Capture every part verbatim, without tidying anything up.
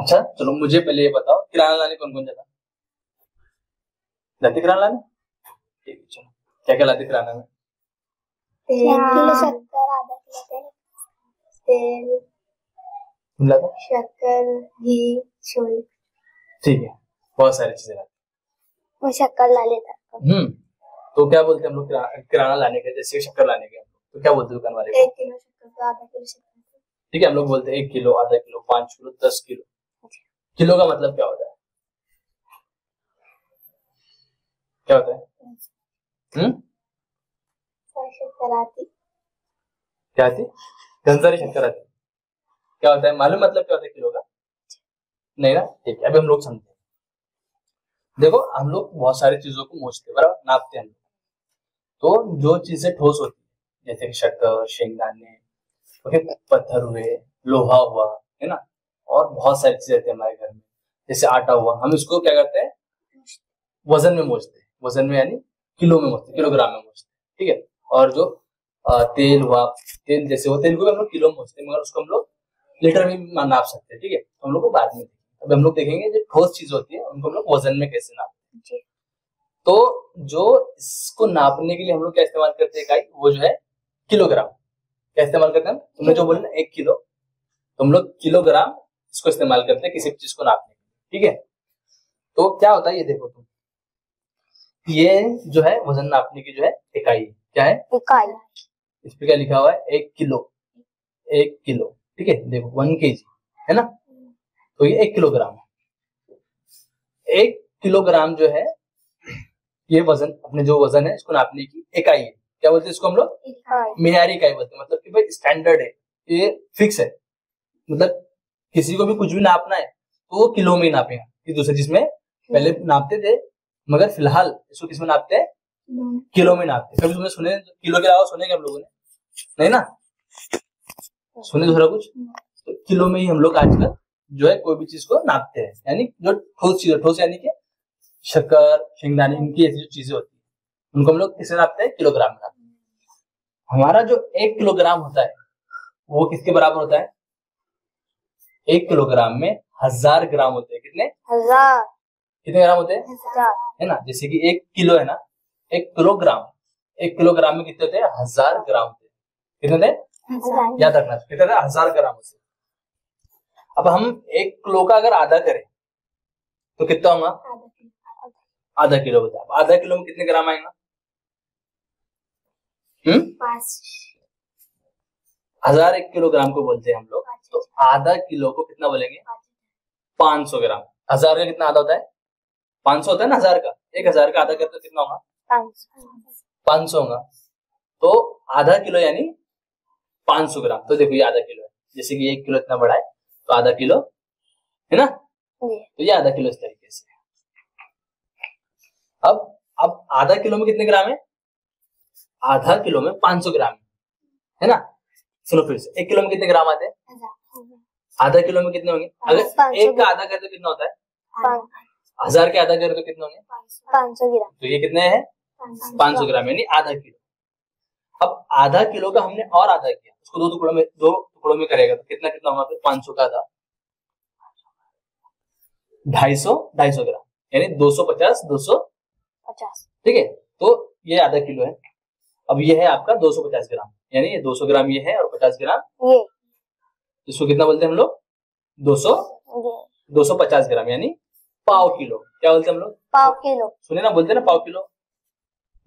अच्छा चलो मुझे पहले ये बताओ, किराना लाने कौन कौन जाता? जाते किराना लाने? ठीक है चलो, क्या क्या लाते किराना में? किलो शक्कर, आधा किलो तेल, शक्कर, घी, छोले। ठीक है, बहुत सारी चीजें लाते। वो शक्कर ला लेता। हम्म, तो क्या बोलते हैं हम लोग किराना लाने के, जैसे शक्कर लाने के हम लोग तो क्या बोलते हैं दुकान वाले को? एक किलो शक्कर, आधा किलो शक्कर। ठीक है, हम लोग बोलते हैं एक किलो, आधा किलो, पांच किलो, दस किलो। किलो का मतलब क्या होता है? क्या होता है? हम्म, शक्कर आती। क्या आती? घनसारी शक्कर आती। क्या होता है मालूम मतलब क्या होता है किलो का? नहीं ना, ठीक है अभी हम लोग समझते हैं। देखो हम लोग बहुत सारी चीजों को मोचते बराबर, नापते हैं हम लोग। तो जो चीजें ठोस होती है जैसे शक्कर, शेंगदाने, पत्थर हुए, लोहा हुआ, है ना, और बहुत सारी चीजें रहती है हमारे घर में, जैसे आटा हुआ, हम इसको क्या करते हैं वजन में मोजते हैं। वजन में यानी किलो में मोजते, किलोग्राम में मोजते, ठीक है। और जो तेल हुआ, तेल जैसे वो तेल को भी हम लोग किलो में मोजते हैं, मगर उसको हम लोग लीटर में नाप सकते हैं, ठीक है। हम लोग को बाद में अभी हम लोग देखेंगे जो ठोस चीज होती है उनको हम लोग वजन में कैसे नापते हैं। तो जो इसको नापने के लिए हम लोग क्या इस्तेमाल करते हैं, वो जो है किलोग्राम इस्तेमाल करते हैं। तुमने जो बोला एक किलो, तुम लोग किलोग्राम इसको इस्तेमाल करते हैं किसी चीज को नापने के लिए, ठीक है। तो क्या होता है ये देखो तुम, ये जो है वजन नापने की जो है इकाई, क्या है इकाई। इस पे क्या लिखा हुआ है? एक किलो, एक किलो, ठीक है। देखो वन केजी है ना, तो ये एक किलोग्राम है। एक किलोग्राम जो है ये वजन, अपने जो वजन है इसको नापने की इकाई है। क्या बोलते हैं इसको हम लोग? मेयारी इकाई बोलते हैं। मतलब कि भाई स्टैंडर्ड है, ये फिक्स है, मतलब किसी को भी कुछ भी नापना है तो वो किलो में ही नापेगा। कि दूसरे जिसमें पहले नापते थे, मगर फिलहाल इसको किसमें नापते हैं? किलो में नापते। कभी तुमने सुने किलो के अलावा सुने क्या हम लोगों ने? नहीं ना सुने दूसरा कुछ। तो किलो में ही हम लोग आजकल जो है कोई भी चीज को नापते हैं, यानी जो ठोस चीज, ठोस यानी कि शक्कर, शेंगदाने, इनकी ऐसी जो चीजें होती है उनको हम लोग किससे नापते हैं? किलोग्राम में नापते हैं। हमारा जो एक किलोग्राम होता है वो किसके बराबर होता है? एक किलोग्राम में हजार ग्राम होते हैं। कितने? हजार। कितने ग्राम होते हैं? हजार, है ना। जैसे कि एक किलो है ना, एक किलोग्राम, एक किलोग्राम में कितने होते हैं? हजार ग्राम होते हैं। कितने थे? याद रखना, कितने थे? हजार ग्राम होते हैं। अब हम एक किलो का अगर आधा करें तो कितना होगा? आधा किलो होता है। आधा किलो में कितने ग्राम आएगा? हजार एक किलोग्राम को बोलते हैं हम लोग, तो आधा किलो को कितना बोलेंगे? पांच सौ ग्राम। हजार का कितना आधा होता है? पांच सौ होता है ना हजार का। एक हजार का आधा करते तो कितना होगा? पांच सौ होगा। तो आधा किलो यानी पांच सौ ग्राम। तो देखो ये आधा किलो है, जैसे कि एक किलो इतना बड़ा है तो आधा किलो है ना, तो ये आधा किलो इस तरीके से। अब अब आधा किलो में कितने ग्राम है? आधा किलो में पांच सौ ग्राम है, है ना। सुनो फिर से, एक किलो में कितने ग्राम आते हैं? आधा किलो में कितने होंगे? अगर एक का आधा कर तो कितना होता है? हजार के आधा कर तो कितने होंगे? पांच सौ ग्राम। तो ये कितने हैं? पांच सौ ग्राम, यानी आधा किलो। अब आधा किलो का हमने और आधा किया, उसको दो टुकड़ों में, दो टुकड़ों में करेगा तो कितना कितना होगा? पांच सौ का आधा ढाई सौ, ढाई सौ ग्राम, यानी दो सौ पचास, दो सौ पचास, ठीक है। तो ये आधा किलो है। अब ये है आपका दो सौ पचास ग्राम, यानी ये दो सौ ग्राम ये है और पचास ग्राम ये, इसको कितना बोलते हैं हम लोग? दो सौ दो सौ पचास ग्राम, यानी पाव किलो। क्या बोलते हैं हम लोग? पाव किलो। सुने ना, बोलते ना पाव किलो,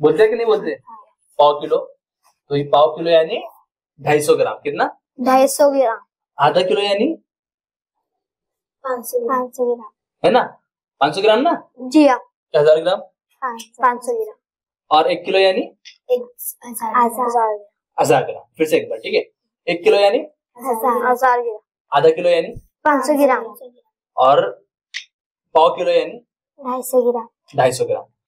बोलते हैं कि नहीं बोलते? पाव किलो। तो ये पाव किलो यानी ढाई सौ ग्राम। कितना? ढाई सौ ग्राम। आधा किलो यानी पाँच सौ ग्राम, है ना, पाँच सौ ग्राम ना जी। हजार ग्राम पाँच सौ ग्राम, और एक किलो यानी हजार ग्राम। फिर से एक बार, ठीक है। एक किलो यानी हजार ग्राम, आधा किलो यानी पाँच सौ ग्राम, और पाव किलो यानी ढाई सौ ग्राम, ढाई सौ ग्राम।